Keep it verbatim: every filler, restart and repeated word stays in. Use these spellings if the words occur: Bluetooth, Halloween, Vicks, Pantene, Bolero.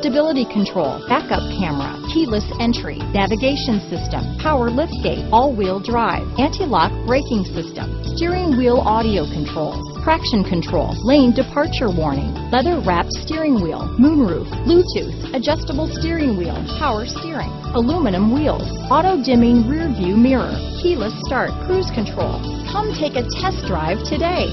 stability control, backup camera, keyless entry, navigation system, power liftgate, all-wheel drive, anti-lock braking system, steering wheel audio controls, traction control, lane departure warning, leather-wrapped steering wheel, moonroof, Bluetooth, adjustable steering wheel, power steering, aluminum wheels, auto-dimming rear-view mirror, keyless start, cruise control. Come take a test drive today.